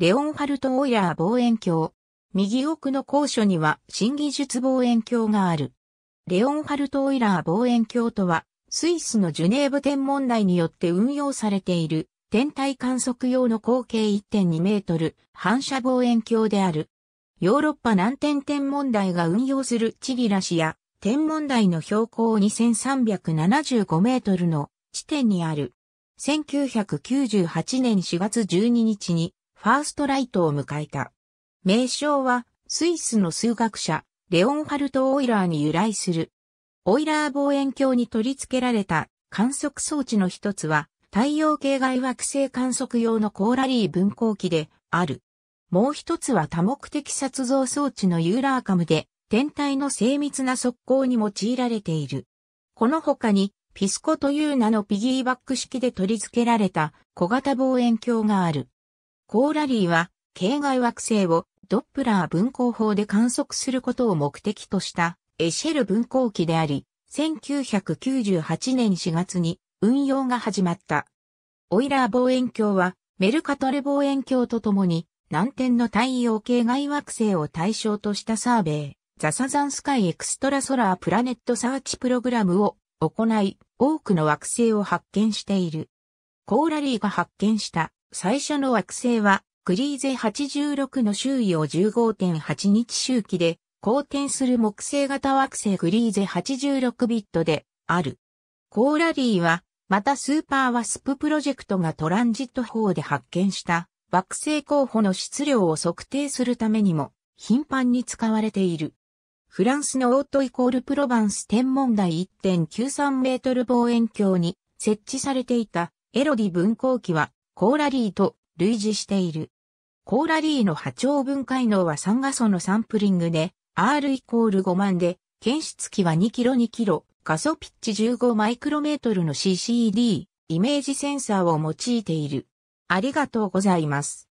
レオンハルト・オイラー望遠鏡。右奥の高所には新技術望遠鏡がある。レオンハルト・オイラー望遠鏡とは、スイスのジュネーブ天文台によって運用されている天体観測用の口径 1.2 メートル反射望遠鏡である。ヨーロッパ南天天文台が運用するチギラシや天文台の標高2375メートルの地点にある。1998年4月12日にファーストライトを迎えた。名称はスイスの数学者レオンハルト・オイラーに由来する。オイラー望遠鏡に取り付けられた観測装置の一つは太陽系外惑星観測用のCORALIE分光器である。もう一つは多目的撮像装置のEulerCamで天体の精密な測候に用いられている。この他にピスコという名のピギーバック式で取り付けられた小型望遠鏡がある。CORALIEは系外惑星をドップラー分光法で観測することを目的としたエシェル分光器であり、1998年4月に運用が始まった。オイラー望遠鏡はメルカトル望遠鏡とともに南天の太陽系外惑星を対象としたサーベイ、ザ・サザンスカイ・エクストラソラー・プラネット・サーチプログラムを行い、多くの惑星を発見している。CORALIEが発見した最初の惑星は、グリーゼ86の周囲を 15.8 日周期で、公転する木星型惑星グリーゼ86ビットである。CORALIEは、またスーパーワスププロジェクトがトランジット法で発見した、惑星候補の質量を測定するためにも、頻繁に使われている。フランスのオート=プロバンス天文台 1.93 メートル望遠鏡に設置されていたELODIE分光器はCORALIEと類似している。CORALIEの波長分解能は3画素のサンプリングで R=5 万で検出器は2キロ画素ピッチ15マイクロメートルの CCD イメージセンサーを用いている。ありがとうございます。